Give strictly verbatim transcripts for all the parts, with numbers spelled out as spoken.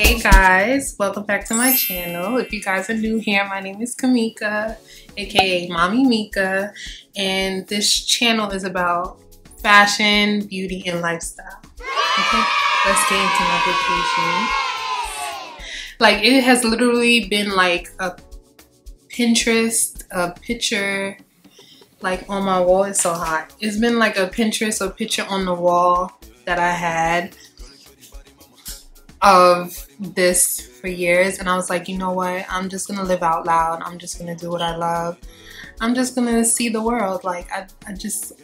Hey guys, welcome back to my channel. If you guys are new here, my name is Kamika, aka Mommy Mika, and this channel is about fashion, beauty, and lifestyle. Okay, let's get into my vacation. Like, it has literally been like a Pinterest, a picture, like on my wall. It's so hot. It's been like a Pinterest, a picture on the wall that I had of this for years, and I was like, you know what, I'm just gonna live out loud. I'm just gonna do what I love. I'm just gonna see the world. Like, I, I just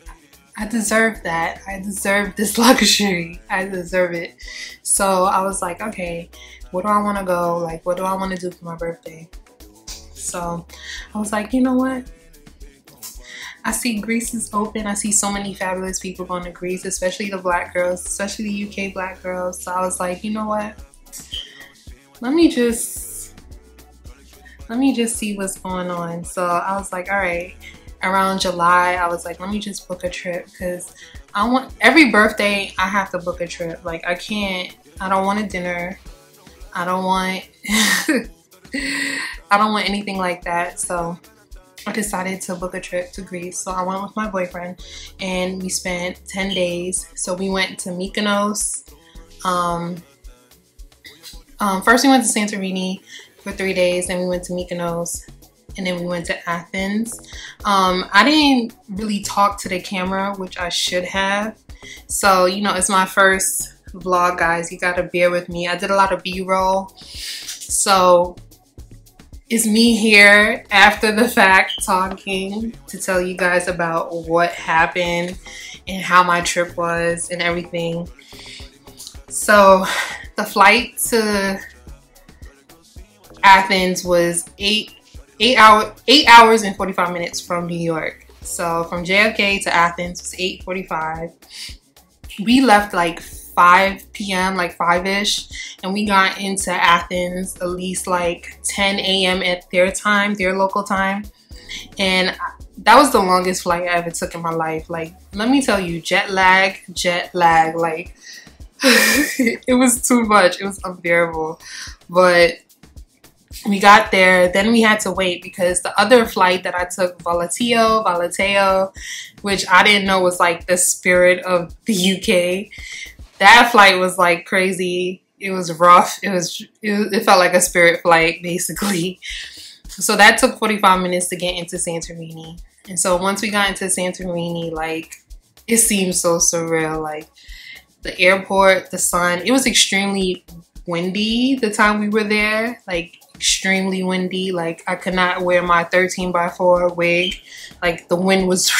I deserve that. I deserve this luxury. I deserve it. So I was like, okay, where do I want to go? Like, what do I want to do for my birthday? So I was like, you know what, I see Greece is open. I see so many fabulous people going to Greece, especially the black girls, especially the U K black girls. So I was like, you know what? Let me just, let me just see what's going on. So I was like, all right, around July, I was like, let me just book a trip, because I want, every birthday I have to book a trip. Like, I can't, I don't want a dinner. I don't want, I don't want anything like that. So I decided to book a trip to Greece. So I went with my boyfriend and we spent ten days. So we went to Mykonos. Um, um, first we went to Santorini for three days, then we went to Mykonos, and then we went to Athens. Um, I didn't really talk to the camera, which I should have. So, you know, it's my first vlog, guys. You gotta bear with me. I did a lot of B-roll. So it's me here after the fact talking to tell you guys about what happened and how my trip was and everything. So the flight to Athens was eight eight hour eight hours and forty-five minutes from New York. So from J F K to Athens was eight forty-five. We left like five P M like five-ish, and we got into Athens at least like ten A M at their time, their local time. And that was the longest flight I ever took in my life. Like, let me tell you, jet lag, jet lag, like it was too much. It was unbearable. But we got there, then we had to wait because the other flight that I took, Volateo, Volateo, which I didn't know was like the spirit of the U K. That flight was like crazy. It was rough. It was, it, it felt like a spirit flight basically. So that took forty-five minutes to get into Santorini. And so once we got into Santorini, like, it seemed so surreal. Like, the airport, the sun, it was extremely windy the time we were there. Like, extremely windy. Like, I could not wear my thirteen by four wig. Like, the wind was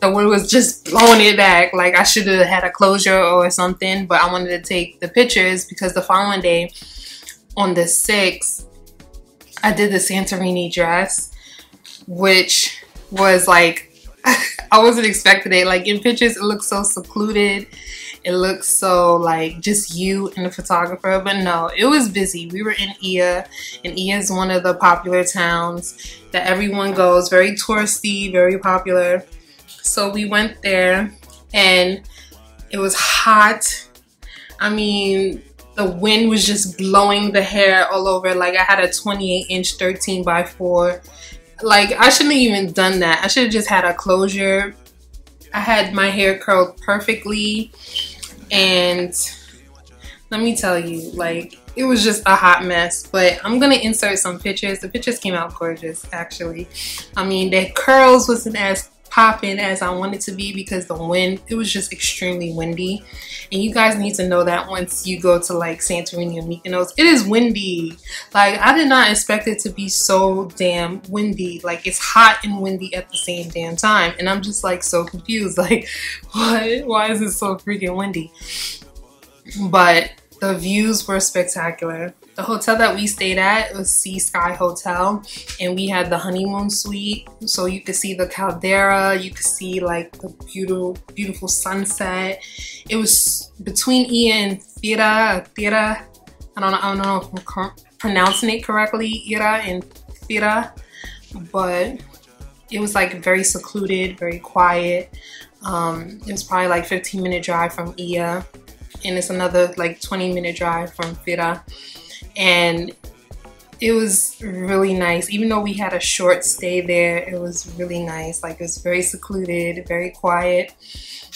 the wind was just blowing it back. Like, I should have had a closure or something, but I wanted to take the pictures because the following day on the sixth, I did the Santorini dress, which was like, I wasn't expecting it. Like, in pictures, it looks so secluded. It looks so like just you and the photographer, but no, it was busy. We were in Ia, and Ia is one of the popular towns that everyone goes, very touristy, very popular. So we went there and it was hot. I mean, the wind was just blowing the hair all over. Like, I had a twenty-eight inch thirteen by four. Like, I shouldn't have even done that. I should have just had a closure. I had my hair curled perfectly, and let me tell you, like, it was just a hot mess. But I'm gonna insert some pictures. The pictures came out gorgeous, actually. I mean, the curls wasn't as popping as I wanted to be because the wind, it was just extremely windy. And you guys need to know that once you go to like Santorini and Mykonos, it is windy. Like, I did not expect it to be so damn windy. Like, it's hot and windy at the same damn time, and I'm just like so confused. Like, what? Why is it so freaking windy? But the views were spectacular. The hotel that we stayed at was CSky Hotel, and we had the honeymoon suite, so you could see the caldera, you could see like the beautiful, beautiful sunset. It was between Ia and Skira, Skira. I don't know, I don't know if I'm pronouncing it correctly, Ira and Skira, but it was like very secluded, very quiet. Um, it was probably like fifteen minute drive from Ia. and it's another like twenty minute drive from Skira. And it was really nice. Even though we had a short stay there, it was really nice. Like, it was very secluded, very quiet.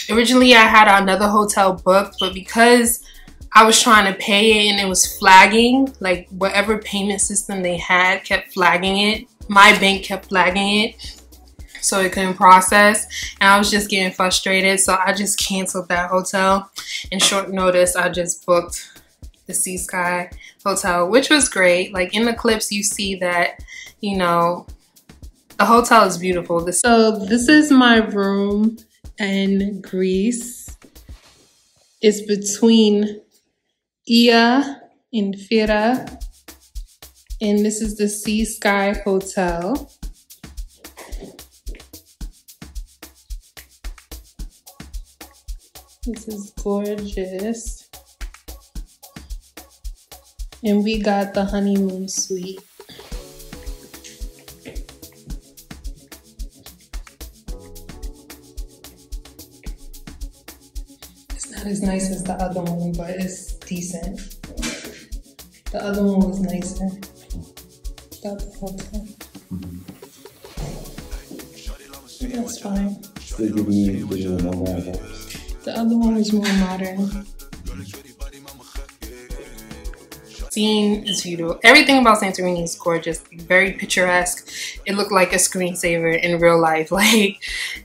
Originally, I had another hotel booked, but because I was trying to pay it and it was flagging, like whatever payment system they had kept flagging it. My bank kept flagging it, so it couldn't process, and I was just getting frustrated, so I just canceled that hotel. In short notice, I just booked the CSky Hotel, which was great. Like, in the clips you see that, you know, the hotel is beautiful. This so this is my room in Greece. It's between Ia and Fira, and this is the CSky Hotel. This is gorgeous. And we got the honeymoon suite. It's not as nice as the other one, but it's decent. The other one was nicer. The hotel. That's fine. The other one is more modern. Scene is beautiful. Everything about Santorini is gorgeous, very picturesque. It looked like a screensaver in real life. Like,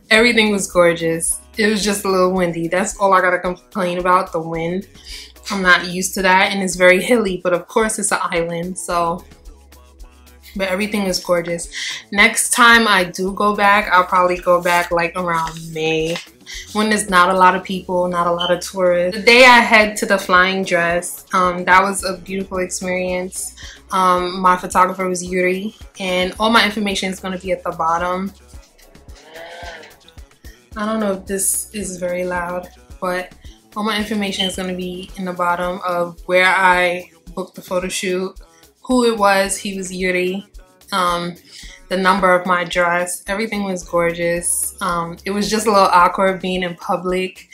everything was gorgeous. It was just a little windy. That's all I gotta complain about, the wind. I'm not used to that, and it's very hilly, but of course it's an island, so. But everything is gorgeous. Next time I do go back, I'll probably go back like around May, when there's not a lot of people, not a lot of tourists. The day I head to the Flying Dress, um, that was a beautiful experience. Um, my photographer was Yuri, and all my information is going to be at the bottom. I don't know if this is very loud, but all my information is going to be in the bottom of where I booked the photo shoot, who it was. He was Yuri. Um, the number of my dress, everything was gorgeous. Um, it was just a little awkward being in public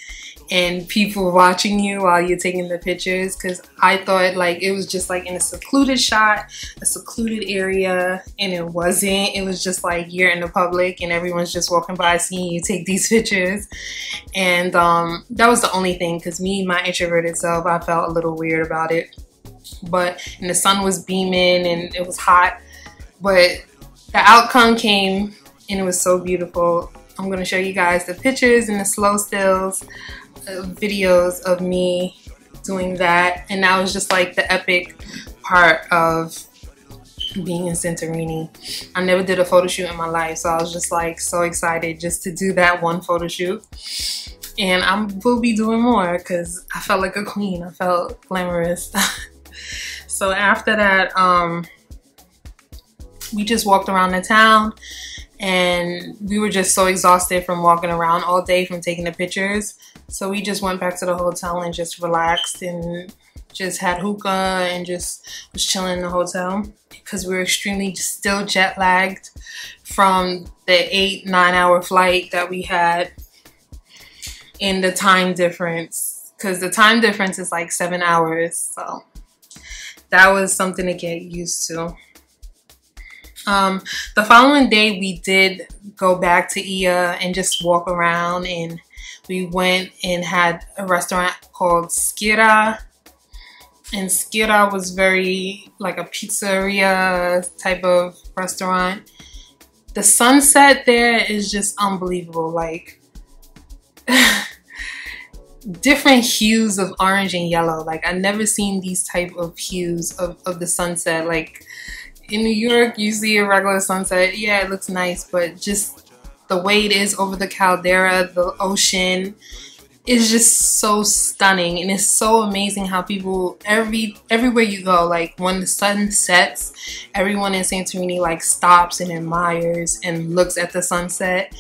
and people watching you while you're taking the pictures, because I thought like it was just like in a secluded shot, a secluded area, and it wasn't. It was just like you're in the public and everyone's just walking by seeing you take these pictures. And um, that was the only thing, because me, my introverted self, I felt a little weird about it. But and the sun was beaming and it was hot, but the outcome came and it was so beautiful. I'm going to show you guys the pictures and the slow stills uh, videos of me doing that, and that was just like the epic part of being in Santorini. I never did a photo shoot in my life, so I was just like so excited just to do that one photo shoot. And I will be doing more because I felt like a queen. I felt glamorous. So after that, um, we just walked around the town, and we were just so exhausted from walking around all day from taking the pictures. So we just went back to the hotel and just relaxed and just had hookah and just was chilling in the hotel, because we were extremely still jet lagged from the eight, nine hour flight that we had, and the time difference, because the time difference is like seven hours. So that was something to get used to. Um, the following day, we did go back to Ia and just walk around, and we went and had a restaurant called Skira. And Skira was very like a pizzeria type of restaurant. The sunset there is just unbelievable. Like, different hues of orange and yellow. Like, I've never seen these type of hues of, of the sunset. Like, in New York, you see a regular sunset. Yeah, it looks nice, but just the way it is over the caldera, the ocean, is just so stunning. And it's so amazing how people, every everywhere you go, like when the sun sets, everyone in Santorini like stops and admires and looks at the sunset.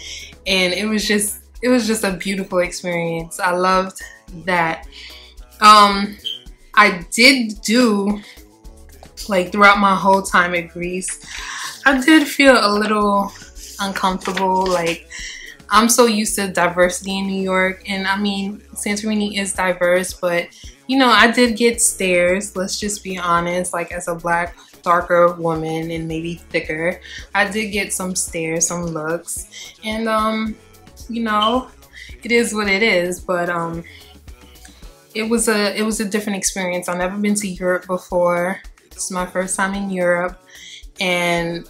And it was just, it was just a beautiful experience. I loved that. Um, I did do, like throughout my whole time in Greece, I did feel a little uncomfortable. Like, I'm so used to diversity in New York, and I mean, Santorini is diverse, but you know, I did get stares, let's just be honest, like as a black darker woman and maybe thicker, I did get some stares, some looks, and um, you know, it is what it is, but um, it was a, it was a different experience. I've never been to Europe before. It's my first time in Europe, and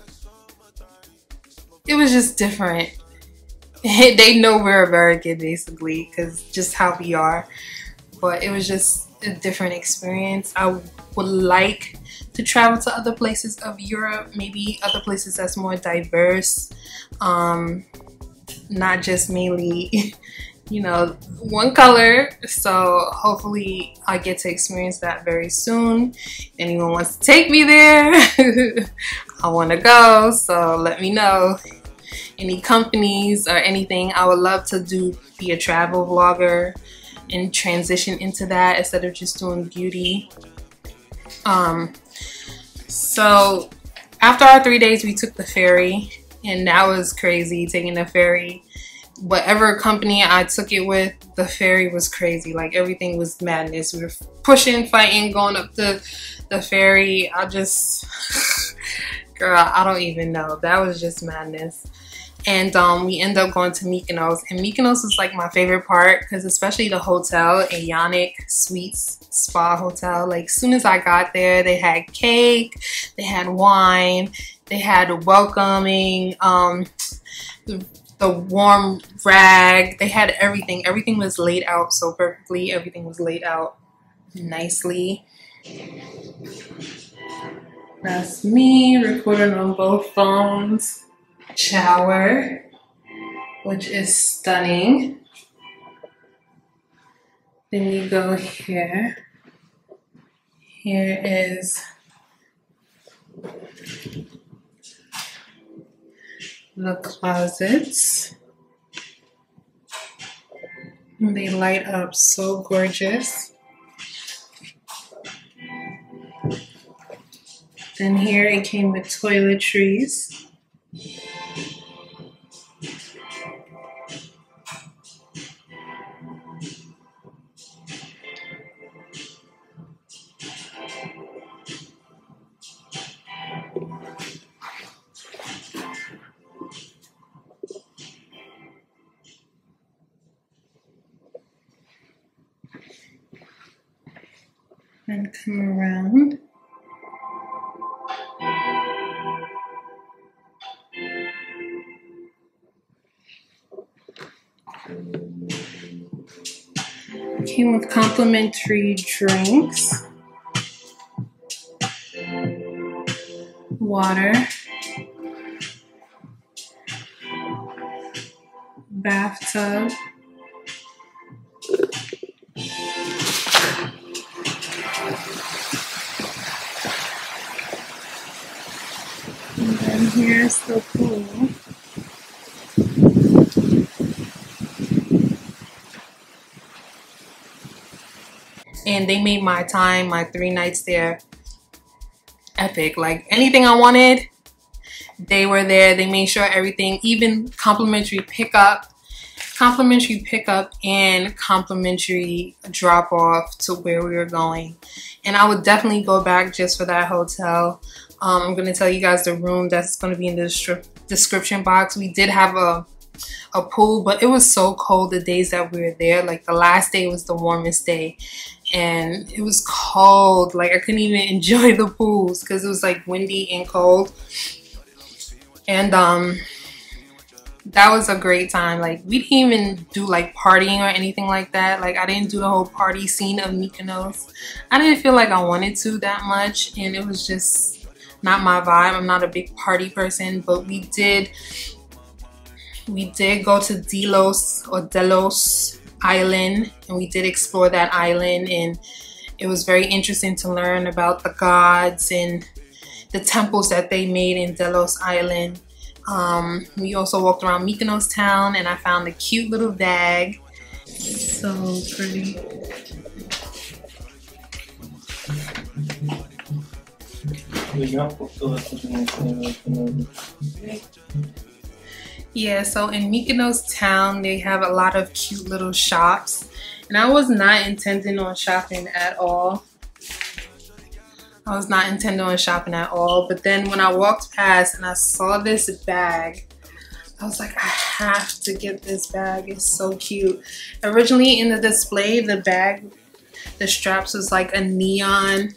it was just different. They know we're American basically, because just how we are, but it was just a different experience. I would like to travel to other places of Europe, maybe other places that's more diverse, um, not just mainly you know, one color. So hopefully I get to experience that very soon. If anyone wants to take me there, I want to go, so let me know. Any companies or anything, I would love to do be a travel vlogger and transition into that instead of just doing beauty. Um, so after our three days, we took the ferry, and that was crazy taking the ferry. Whatever company I took it with, the ferry was crazy. Like everything was madness. We were pushing, fighting, going up the the ferry. I just, girl, I don't even know. That was just madness. And um, we ended up going to Mykonos, and Mykonos was like my favorite part, because especially the hotel, Aeonic Suites Spa Hotel. Like as soon as I got there, they had cake, they had wine, they had welcoming, um, the, the warm rag, they had everything. Everything was laid out so perfectly. Everything was laid out nicely. That's me recording on both phones. Shower, which is stunning. Then we go here. Here is the closets. And they light up so gorgeous. Then here it came with toiletries. And come around. Came with complimentary drinks, water, bathtub. And here's the pool. And they made my time, my three nights there, epic. Like anything I wanted, they were there. They made sure everything, even complimentary pickup, complimentary pickup and complimentary drop off to where we were going. And I would definitely go back just for that hotel. Um, I'm gonna tell you guys the room that's gonna be in the description box. We did have a a pool, but it was so cold the days that we were there. Like the last day was the warmest day, and it was cold. Like I couldn't even enjoy the pools because it was like windy and cold. And um, that was a great time. Like we didn't even do like partying or anything like that. Like I didn't do the whole party scene of Mykonos. I didn't feel like I wanted to that much, and it was just not my vibe. I'm not a big party person, but we did we did go to Delos or Delos Island, and we did explore that island, and it was very interesting to learn about the gods and the temples that they made in Delos Island. Um, we also walked around Mykonos town, and I found a cute little bag. So pretty. Yeah, so in Mykonos town, they have a lot of cute little shops. And I was not intending on shopping at all. I was not intending on shopping at all. But then when I walked past and I saw this bag, I was like, I have to get this bag. It's so cute. Originally in the display, the bag, the straps was like a neon,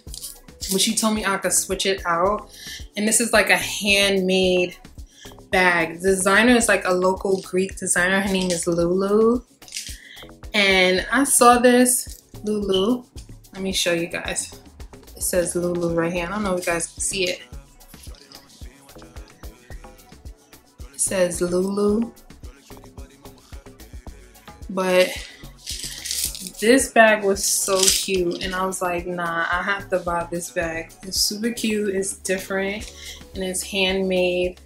but she told me I could switch it out. And this is like a handmade bag. Designer is like a local Greek designer. Her name is Lulu. And I saw this Lulu. Let me show you guys. It says Lulu right here. I don't know if you guys can see it. It says Lulu. But this bag was so cute, and I was like, nah, I have to buy this bag. It's super cute, it's different, and it's handmade.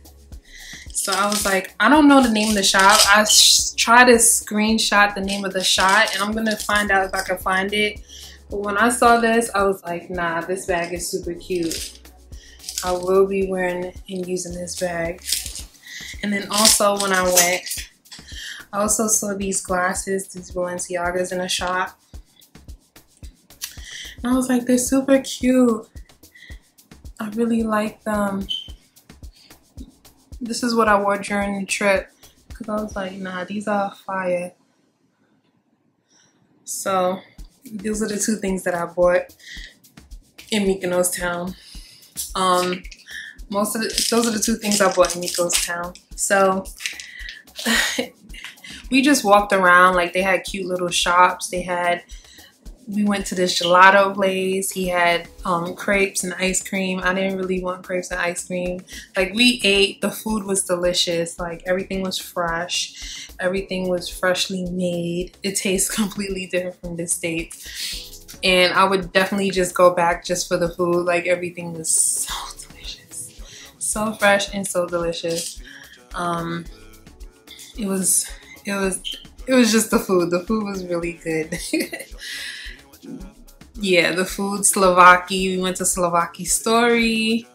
So I was like, I don't know the name of the shop. I tried to screenshot the name of the shop, and I'm gonna find out if I can find it. But when I saw this, I was like, nah, this bag is super cute. I will be wearing and using this bag. And then also when I went, I also saw these glasses, these Balenciagas in a shop. And I was like, they're super cute. I really like them. This is what I wore during the trip. Because I was like, nah, these are fire. So these are the two things that I bought in Mykonos town. Um, most of the, those are the two things I bought in Mykonos town. So we just walked around. Like, they had cute little shops. They had, we went to this gelato place. He had um, crepes and ice cream. I didn't really want crepes and ice cream. Like, we ate, the food was delicious. Like, everything was fresh. Everything was freshly made. It tastes completely different from the States. And I would definitely just go back just for the food. Like, everything was so delicious. So fresh and so delicious. Um, it was, it was, it was just the food. The food was really good. Yeah, the food, Slovakia. We went to Slovakia Story,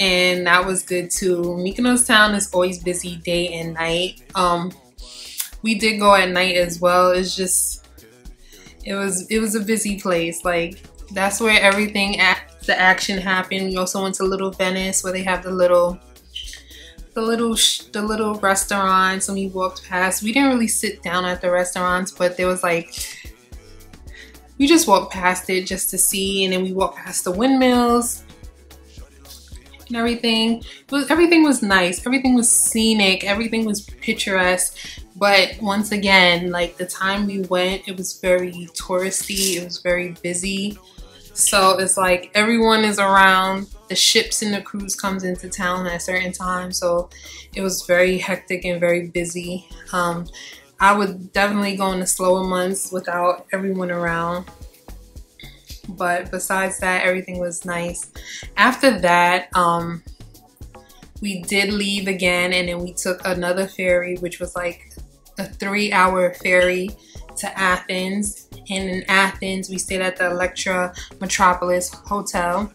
and that was good too. Mykonos town is always busy day and night. Um, we did go at night as well. It's just, it was, it was a busy place. Like, that's where everything, at, the action happened. We also went to Little Venice, where they have the little, the little the little restaurants, and we walked past. We didn't really sit down at the restaurants, but there was like, we just walked past it just to see, and then we walked past the windmills and everything. It was, everything was nice, everything was scenic, everything was picturesque, but once again, like, the time we went, it was very touristy, it was very busy. So it's like everyone is around, the ships and the cruise comes into town at a certain time, so it was very hectic and very busy. Um, I would definitely go in the slower months without everyone around. But besides that, everything was nice. After that, um, we did leave again, and then we took another ferry, which was like a three hour ferry to Athens. And in Athens, we stayed at the Electra Metropolis Hotel,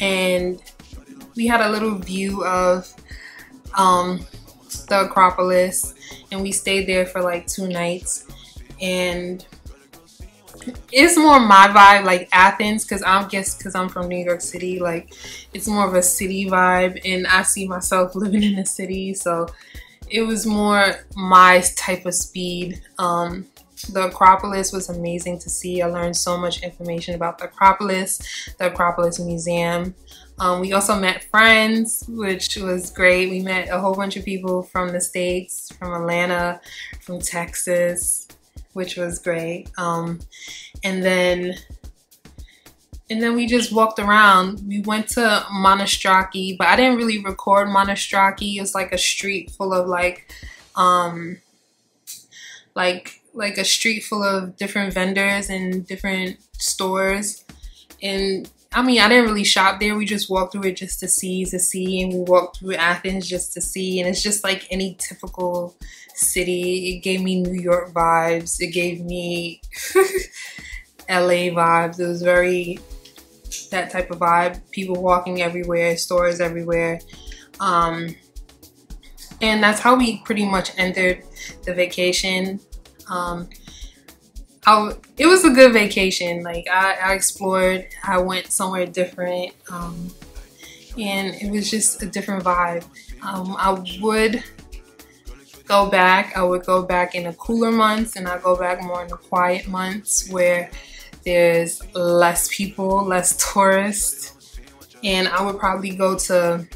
and we had a little view of um, the Acropolis, and we stayed there for like two nights. And it's more my vibe, like Athens, because I'm guess because I'm from New York City, like it's more of a city vibe, and I see myself living in the city, so it was more my type of speed. Um, The Acropolis was amazing to see. I learned so much information about the Acropolis, the Acropolis Museum. Um, we also met friends, which was great. We met a whole bunch of people from the States, from Atlanta, from Texas, which was great. Um, and then and then we just walked around. We went to Monastiraki, but I didn't really record Monastiraki. It's like a street full of like, um, like, like a street full of different vendors and different stores. And I mean, I didn't really shop there. We just walked through it just to see, to see, and we walked through Athens just to see. And it's just like any typical city. It gave me New York vibes. It gave me L A vibes. It was very, that type of vibe. People walking everywhere, stores everywhere. Um, And that's how we pretty much entered the vacation. Um, I, it was a good vacation. Like I, I explored, I went somewhere different, um, and it was just a different vibe. Um, I would go back. I would go back in the cooler months, and I go back more in the quiet months where there's less people, less tourists. And I would probably go to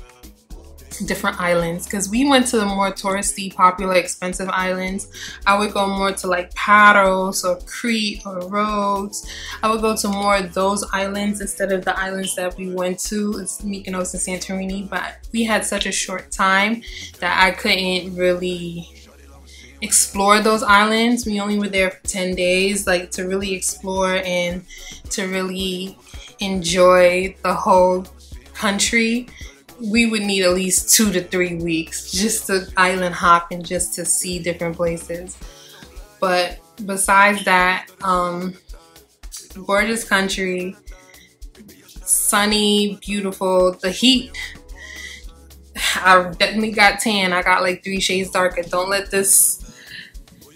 different islands, because we went to the more touristy, popular, expensive islands. I would go more to like Paros or Crete or Rhodes. I would go to more of those islands instead of the islands that we went to. It's Mykonos and Santorini, but we had such a short time that I couldn't really explore those islands. We only were there for ten days, like to really explore and to really enjoy the whole country. We would need at least two to three weeks just to island hop and just to see different places. But besides that, um, gorgeous country, sunny, beautiful, the heat. I definitely got tan. I got like three shades darker. Don't let this,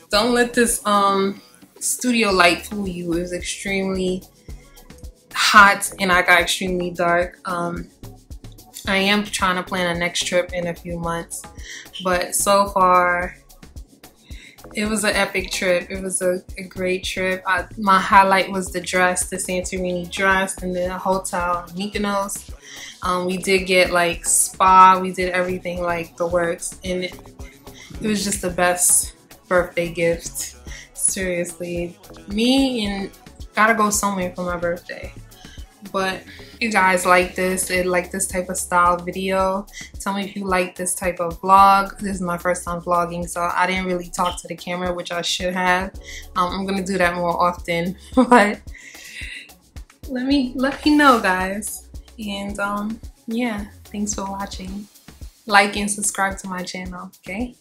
don't let this um, studio light fool you. It was extremely hot and I got extremely dark. Um, I am trying to plan a next trip in a few months, but so far it was an epic trip. It was a, a great trip. I, my highlight was the dress, the Santorini dress, and the hotel in Mykonos. Um, we did get like spa, we did everything, like the works, and it, it was just the best birthday gift. Seriously, me and gotta go somewhere for my birthday. But if you guys like this, it like this type of style video, tell me if you like this type of vlog. This is my first time vlogging, so I didn't really talk to the camera, which I should have. Um, I'm gonna do that more often. But let me let me know, guys. And um, yeah, thanks for watching. Like and subscribe to my channel. Okay.